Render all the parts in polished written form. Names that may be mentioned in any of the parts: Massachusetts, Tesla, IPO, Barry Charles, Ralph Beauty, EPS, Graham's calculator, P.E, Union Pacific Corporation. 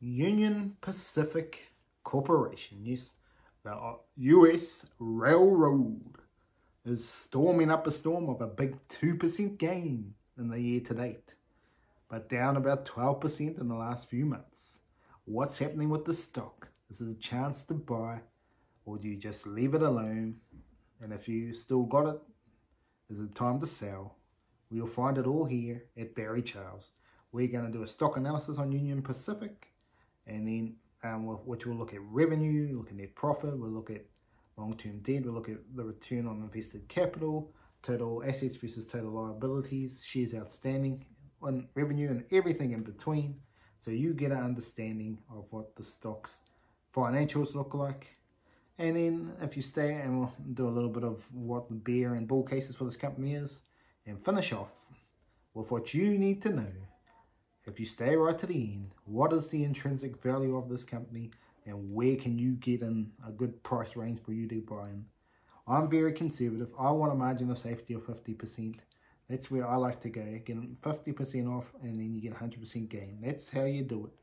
Union Pacific Corporation, yes, the U.S. Railroad, is storming up a storm of a big 2% gain in the year to date, but down about 12% in the last few months. What's happening with the stock? This is a chance to buy, or do you just leave it alone? And if you still got it, this is the time to sell. We'll find it all here at Barry Charles. We're going to do a stock analysis on Union Pacific, and then which will look at revenue, look at net profit, we'll look at long-term debt, we'll look at the return on invested capital, total assets versus total liabilities, shares outstanding, on revenue, and everything in between. So you get an understanding of what the stock's financials look like. And then if you stay, and we'll do a little bit of what the bear and bull cases for this company is, and finish off with what you need to know. If you stay right to the end, what is the intrinsic value of this company, and where can you get in a good price range for you to buy in? I'm very conservative. I want a margin of safety of 50%. That's where I like to go. Get 50% off, and then you get 100% gain. That's how you do it.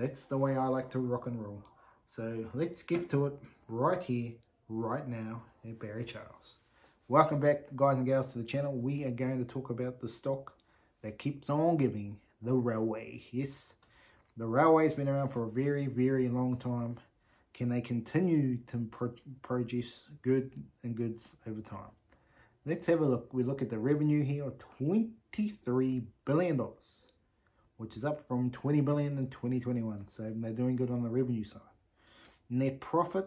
That's the way I like to rock and roll. So let's get to it right here, right now at Barry Charles. Welcome back, guys and gals, to the channel. We are going to talk about the stock that keeps on giving, the railway. Yes, the railway has been around for a very, very long time. Can they continue to produce good and goods over time? Let's have a look. We look at the revenue here of $23 billion, which is up from $20 billion in 2021. So they're doing good on the revenue side. Net profit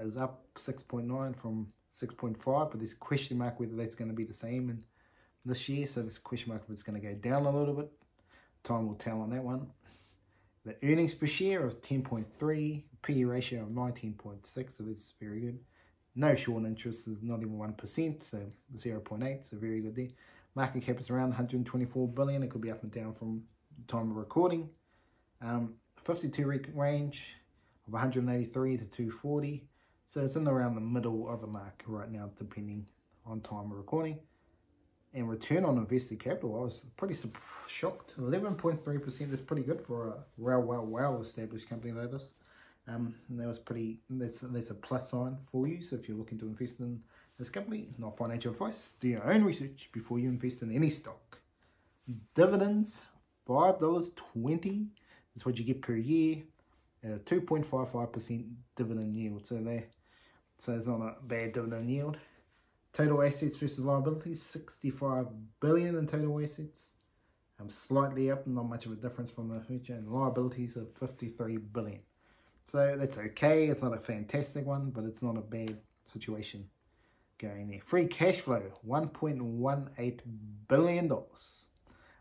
is up 6.9 from 6.5, but there's a question mark whether that's going to be the same in this year. So there's a question mark if it's going to go down a little bit. Time will tell on that one. The earnings per share of 10.3, PE ratio of 19.6, so this is very good. No short interest is not even 1%, so 0.8, so very good there. Market cap is around 124 billion. It could be up and down from the time of recording. 52 week range of 183 to 240, so it's in around the middle of the market right now, depending on time of recording. And return on invested capital, I was pretty shocked. 11.3% is pretty good for a well-established company like this. That was pretty. That's a plus sign for you. So if you're looking to invest in this company, not financial advice, do your own research before you invest in any stock. Dividends, $5.20 is what you get per year, and a 2.55% dividend yield. So it's not a bad dividend yield. Total assets versus liabilities, 65 billion in total assets. Slightly up, not much of a difference from the future. And liabilities of 53 billion. So that's okay. It's not a fantastic one, but it's not a bad situation going there. Free cash flow, $1.18 billion.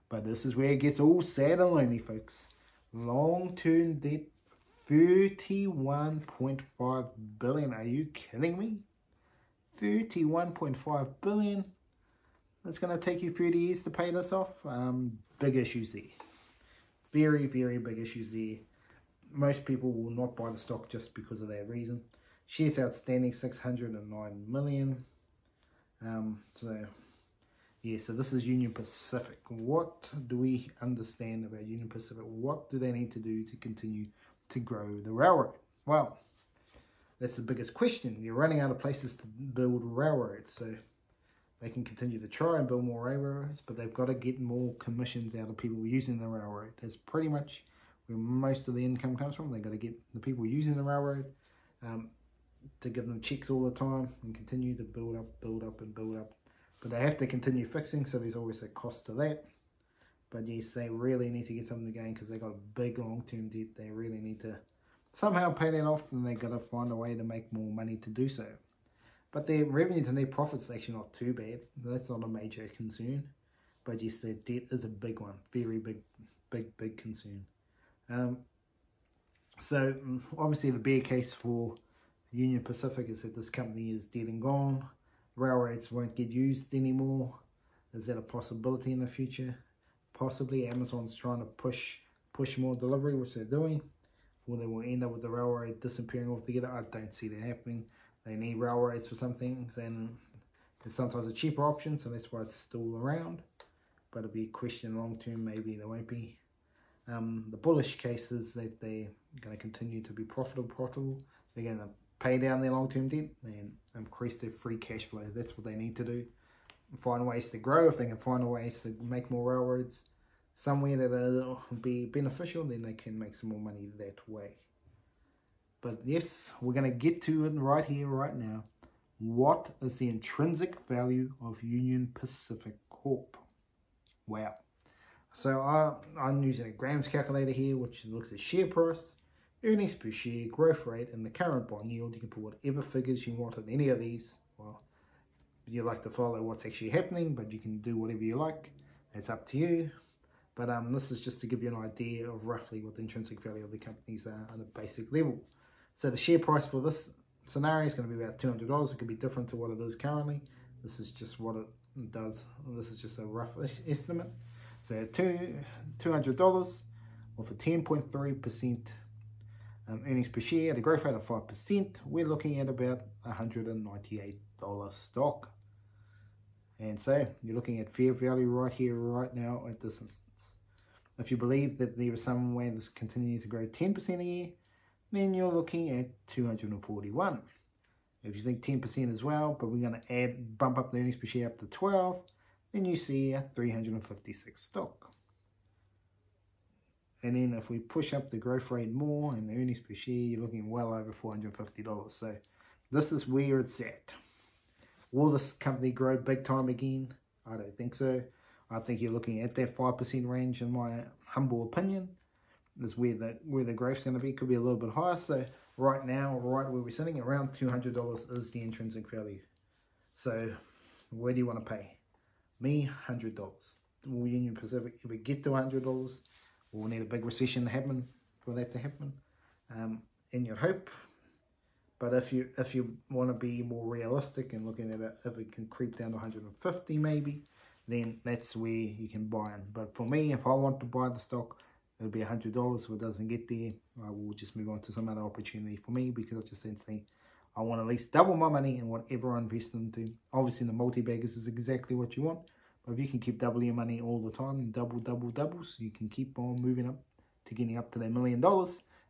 But this is where it gets all sad and lonely, folks. Long-term debt, $31.5 billion. Are you kidding me? $31.5 billion. It's going to take you 30 years to pay this off. Big issues there. Very, very big issues there. Most people will not buy the stock just because of that reason. Shares outstanding, 609 million. So this is Union Pacific. What do we understand about Union Pacific? What do they need to do to continue to grow the railroad? Well, that's the biggest question. You're running out of places to build railroads, so they can continue to try and build more railroads, but they've got to get more commissions out of people using the railroad. That's pretty much where most of the income comes from. They've got to get the people using the railroad to give them checks all the time and continue to build up. But they have to continue fixing, so there's always a cost to that. But yes, they really need to get something going because they've got a big long-term debt. They really need to somehow pay that off, and they've got to find a way to make more money to do so. But their revenue to their profits is actually not too bad. That's not a major concern. But yes, their debt is a big one. Very big concern. So obviously the bear case for Union Pacific is that this company is dead and gone. Railroads won't get used anymore. Is that a possibility in the future? Possibly. Amazon's trying to push more delivery, which they're doing. Or they will end up with the railroad disappearing altogether. I don't see that happening. They need railroads for some things, and it's sometimes a cheaper option, so that's why it's still around. But it'll be a question long term, maybe there won't be. The bullish cases that they're going to continue to be profitable. They're going to pay down their long-term debt and increase their free cash flow. That's what they need to do. Find ways to grow. If they can find ways to make more railroads somewhere that will be beneficial, then they can make some more money that way. But yes, we're going to get to it right here, right now. What is the intrinsic value of Union Pacific Corp? Wow. So I'm using a Graham's calculator here, which looks at share price, earnings per share, growth rate, and the current bond yield. You can put whatever figures you want on any of these. Well, you like to follow what's actually happening, but you can do whatever you like. It's up to you. But this is just to give you an idea of roughly what the intrinsic value of the companies are on a basic level. So the share price for this scenario is going to be about $200. It could be different to what it is currently. This is just what it does. This is just a rough estimate. So $200 with a 10.3% earnings per share at a growth rate of 5%. We're looking at about $198 stock. And so you're looking at fair value right here, right now at this instance. If you believe that there is some way this continues to grow 10% a year, then you're looking at 241. If you think 10% as well, but we're going to bump up the earnings per share up to 12, then you see a 356 stock. And then if we push up the growth rate more and the earnings per share, you're looking well over $450. So this is where it's at. Will this company grow big time again? I don't think so. I think you're looking at that 5% range, in my humble opinion. This is where the growth's going to be. Could be a little bit higher. So right now, right where we're sitting, around $200 is the intrinsic value. So where do you want to pay? Me, $100. Will Union Pacific ever get to $100? We'll need a big recession to happen for that to happen. In your hope. But if you want to be more realistic and looking at it, if it can creep down to 150 maybe, then that's where you can buy in. But for me, if I want to buy the stock, it'll be $100. If it doesn't get there, I will just move on to some other opportunity for me, because I just think I want at least double my money in whatever I invest into. Obviously, the multi-baggers is exactly what you want. But if you can keep double your money all the time, and doubles, you can keep on moving up to getting up to that $1 million.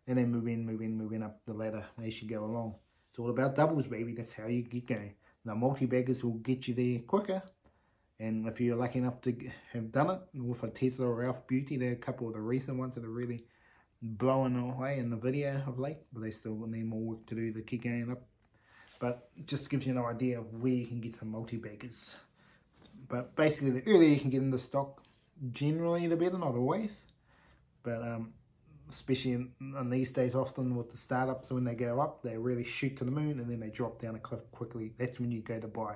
And then moving up the ladder as you go along. It's all about doubles, baby. That's how you get going. The multi-baggers will get you there quicker. And if you're lucky enough to have done it with a Tesla or Ralph Beauty, they're a couple of the recent ones that are really blowing away in the video of late. But they still need more work to do to keep going up. But it just gives you an idea of where you can get some multi-baggers. But basically, the earlier you can get into stock, generally the better, not always. But especially in these days, often with the startups, when they go up, they really shoot to the moon and then they drop down a cliff quickly. That's when you go to buy.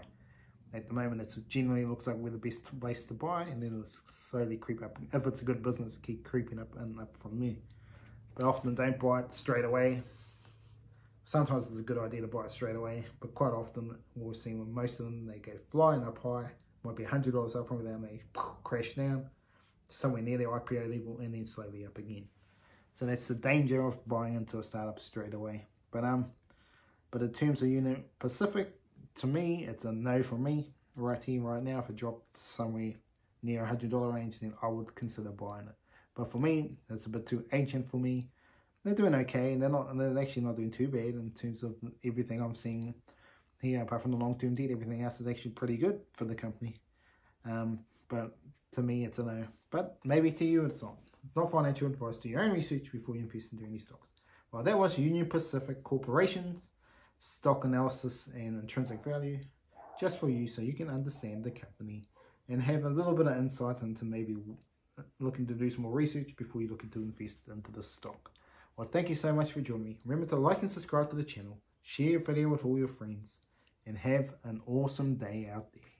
At the moment, it generally looks like we're the best place to buy, and then it'll slowly creep up. If it's a good business, keep creeping up and up from there. But often don't buy it straight away. Sometimes it's a good idea to buy it straight away, but quite often, we've seen with most of them, they go flying up high, might be $100 up from there, and they crash down to somewhere near the IPO level and then slowly up again. So that's the danger of buying into a startup straight away. But in terms of Union Pacific, to me, it's a no for me. Right here, right now, if it dropped somewhere near $100 range, then I would consider buying it. But for me, it's a bit too ancient for me. They're doing okay, and they're actually not doing too bad in terms of everything I'm seeing here. Apart from the long-term debt, everything else is actually pretty good for the company. But to me, it's a no. But maybe to you, it's not. It's not financial advice. Do your own research before you invest into any stocks. Well, that was Union Pacific Corporation's stock analysis and intrinsic value, just for you, so you can understand the company and have a little bit of insight into maybe looking to do some more research before you're looking to invest into this stock. Well, thank you so much for joining me. Remember to like and subscribe to the channel, share a video with all your friends, and have an awesome day out there.